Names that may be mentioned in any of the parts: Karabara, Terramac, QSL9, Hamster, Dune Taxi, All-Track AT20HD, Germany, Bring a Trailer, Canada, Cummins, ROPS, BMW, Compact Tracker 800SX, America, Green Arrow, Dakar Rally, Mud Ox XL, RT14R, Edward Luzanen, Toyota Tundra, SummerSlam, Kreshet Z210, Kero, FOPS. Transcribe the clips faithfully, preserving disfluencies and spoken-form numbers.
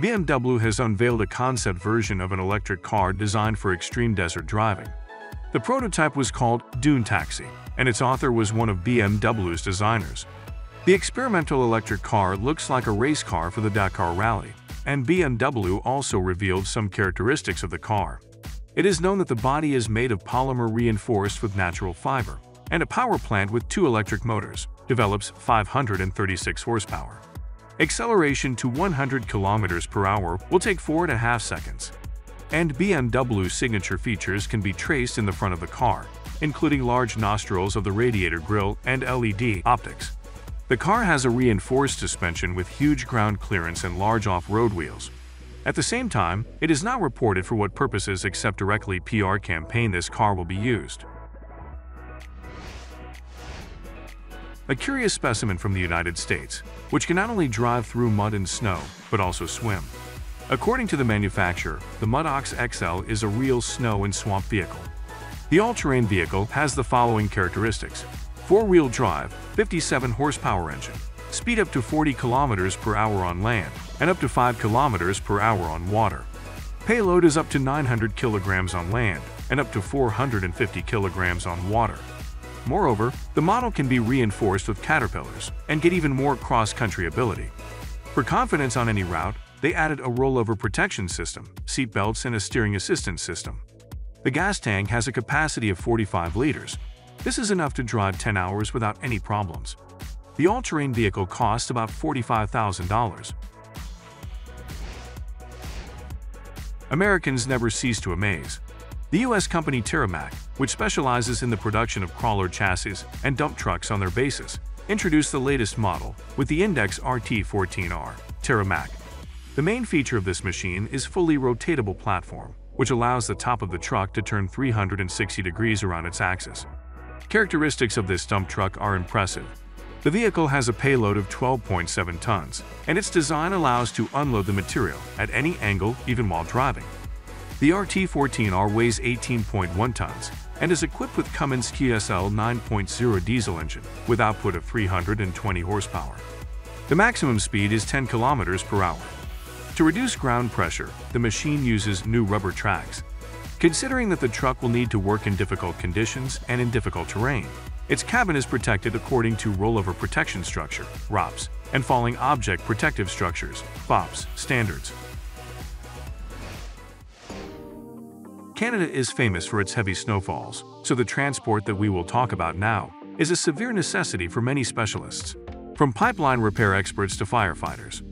B M W has unveiled a concept version of an electric car designed for extreme desert driving. The prototype was called Dune Taxi, and its author was one of B M W's designers. The experimental electric car looks like a race car for the Dakar Rally, and B M W also revealed some characteristics of the car. It is known that the body is made of polymer reinforced with natural fiber, and a power plant with two electric motors, develops five hundred thirty-six horsepower. Acceleration to one hundred kilometers per hour will take four and a half seconds. And B M W's signature features can be traced in the front of the car, including large nostrils of the radiator grille and L E D optics. The car has a reinforced suspension with huge ground clearance and large off-road wheels. At the same time, it is not reported for what purposes except directly P R campaign this car will be used. A curious specimen from the United States, which can not only drive through mud and snow, but also swim. According to the manufacturer, the Mud Ox X L is a real snow and swamp vehicle. The all-terrain vehicle has the following characteristics: four-wheel drive, fifty-seven horsepower engine, speed up to forty kilometers per hour on land, and up to five kilometers per hour on water. Payload is up to nine hundred kilograms on land, and up to four hundred fifty kilograms on water. Moreover, the model can be reinforced with caterpillars and get even more cross-country ability. For confidence on any route, they added a rollover protection system, seat belts, and a steering assistance system. The gas tank has a capacity of forty-five liters. This is enough to drive ten hours without any problems. The all-terrain vehicle costs about forty-five thousand dollars. Americans never cease to amaze. The U S company Terramac, which specializes in the production of crawler chassis and dump trucks on their bases, introduced the latest model with the index R T fourteen R Terramac. The main feature of this machine is fully rotatable platform, which allows the top of the truck to turn three hundred sixty degrees around its axis. Characteristics of this dump truck are impressive. The vehicle has a payload of twelve point seven tons, and its design allows to unload the material at any angle even while driving. The R T fourteen R weighs eighteen point one tons and is equipped with Cummins Q S L nine point oh diesel engine with output of three hundred twenty horsepower. The maximum speed is ten kilometers per hour. To reduce ground pressure, the machine uses new rubber tracks. Considering that the truck will need to work in difficult conditions and in difficult terrain, its cabin is protected according to rollover protection structure (R O P S) and falling object protective structures (F O P S) standards. Canada is famous for its heavy snowfalls, so the transport that we will talk about now is a severe necessity for many specialists, from pipeline repair experts to firefighters.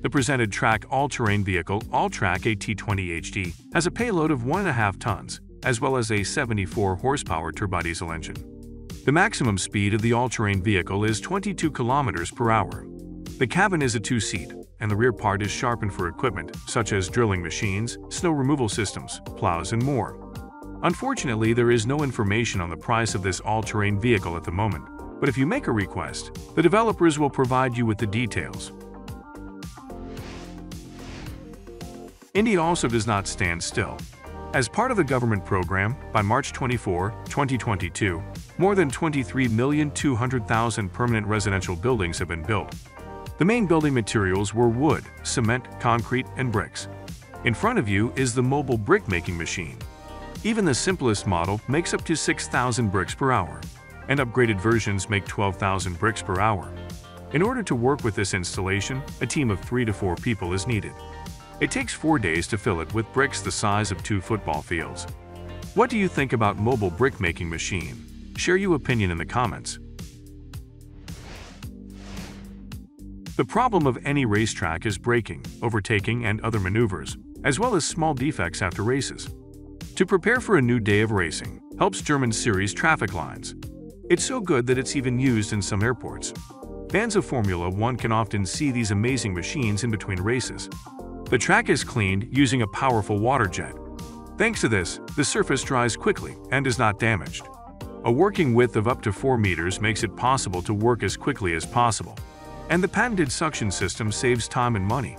The presented track all-terrain vehicle All-Track A T twenty H D has a payload of one point five tons, as well as a seventy-four horsepower turbodiesel engine. The maximum speed of the all-terrain vehicle is twenty-two kilometers per hour. The cabin is a two-seat, and the rear part is sharpened for equipment such as drilling machines, snow removal systems, plows, and more. Unfortunately, there is no information on the price of this all-terrain vehicle at the moment, but if you make a request, the developers will provide you with the details. India also does not stand still. As part of the government program, by March twenty-fourth, twenty twenty-two, more than twenty-three million two hundred thousand permanent residential buildings have been built. The main building materials were wood, cement, concrete, and bricks. In front of you is the mobile brick-making machine. Even the simplest model makes up to six thousand bricks per hour, and upgraded versions make twelve thousand bricks per hour. In order to work with this installation, a team of three to four people is needed. It takes four days to fill it with bricks the size of two football fields. What do you think about mobile brick-making machine? Share your opinion in the comments. The problem of any racetrack is braking, overtaking, and other maneuvers, as well as small defects after races. To prepare for a new day of racing helps German series traffic lines. It's so good that it's even used in some airports. Fans of Formula One can often see these amazing machines in between races. The track is cleaned using a powerful water jet. Thanks to this, the surface dries quickly and is not damaged. A working width of up to four meters makes it possible to work as quickly as possible, and the patented suction system saves time and money.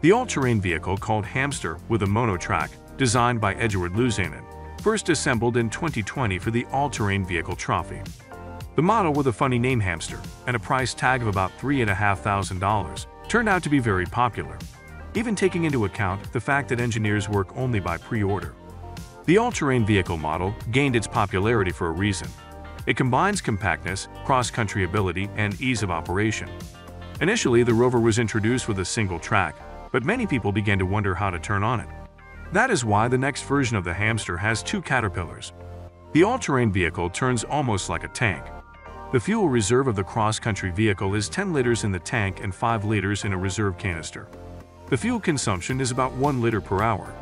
The all-terrain vehicle called Hamster with a monotrack, designed by Edward Luzanen, first assembled in twenty twenty for the All-Terrain Vehicle Trophy. The model with a funny name Hamster, and a price tag of about three thousand five hundred dollars, turned out to be very popular, even taking into account the fact that engineers work only by pre-order. The all-terrain vehicle model gained its popularity for a reason. It combines compactness, cross-country ability, and ease of operation. Initially, the Rover was introduced with a single track, but many people began to wonder how to turn on it. That is why the next version of the Hamster has two caterpillars. The all-terrain vehicle turns almost like a tank. The fuel reserve of the cross-country vehicle is ten liters in the tank and five liters in a reserve canister. The fuel consumption is about one liter per hour.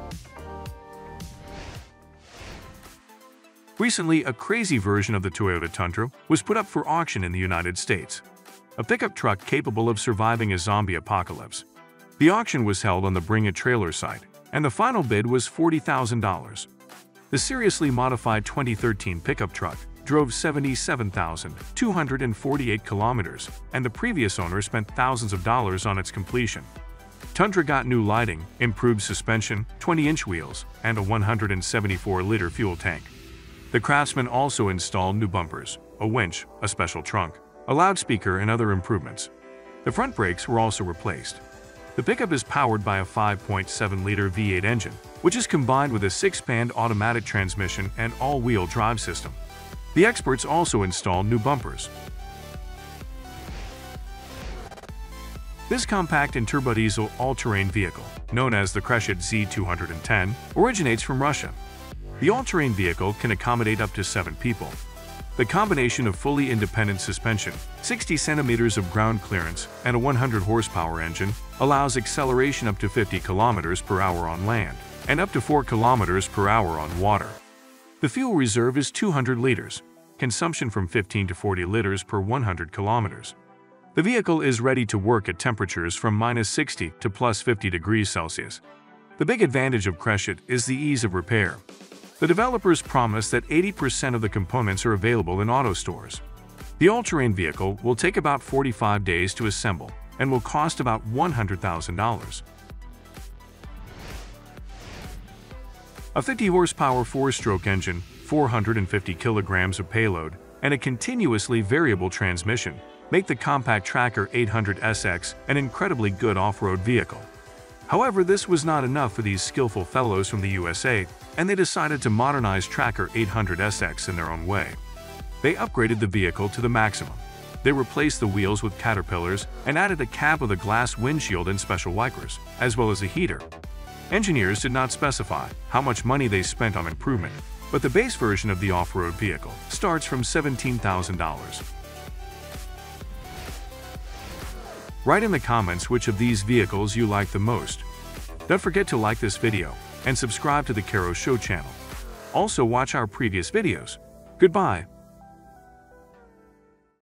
Recently, a crazy version of the Toyota Tundra was put up for auction in the United States. A pickup truck capable of surviving a zombie apocalypse. The auction was held on the Bring a Trailer site, and the final bid was forty thousand dollars. The seriously modified twenty thirteen pickup truck drove seventy-seven thousand two hundred forty-eight kilometers, and the previous owner spent thousands of dollars on its completion. Tundra got new lighting, improved suspension, twenty-inch wheels, and a one hundred seventy-four liter fuel tank. The craftsman also installed new bumpers, a winch, a special trunk, a loudspeaker, and other improvements. The front brakes were also replaced. The pickup is powered by a five point seven liter V eight engine, which is combined with a six-band automatic transmission and all-wheel drive system. The experts also installed new bumpers. This compact and turbodiesel all-terrain vehicle, known as the Kreshet Z two ten, originates from Russia. The all-terrain vehicle can accommodate up to seven people. The combination of fully independent suspension, sixty centimeters of ground clearance, and a one hundred horsepower engine allows acceleration up to fifty kilometers per hour on land and up to four kilometers per hour on water. The fuel reserve is two hundred liters, consumption from fifteen to forty liters per one hundred kilometers. The vehicle is ready to work at temperatures from minus sixty to plus fifty degrees Celsius. The big advantage of Kreshet is the ease of repair. The developers promise that eighty percent of the components are available in auto stores. The all-terrain vehicle will take about forty-five days to assemble and will cost about one hundred thousand dollars. A fifty horsepower four-stroke engine, four hundred fifty kilograms of payload, and a continuously variable transmission make the Compact Tracker eight hundred S X an incredibly good off-road vehicle. However, this was not enough for these skillful fellows from the U S A, and they decided to modernize Tracker eight hundred S X in their own way. They upgraded the vehicle to the maximum. They replaced the wheels with caterpillars and added a cap with a glass windshield and special wipers, as well as a heater. Engineers did not specify how much money they spent on improvement, but the base version of the off-road vehicle starts from seventeen thousand dollars. Write in the comments which of these vehicles you like the most. Don't forget to like this video and subscribe to the Kero Show channel. Also watch our previous videos. Goodbye.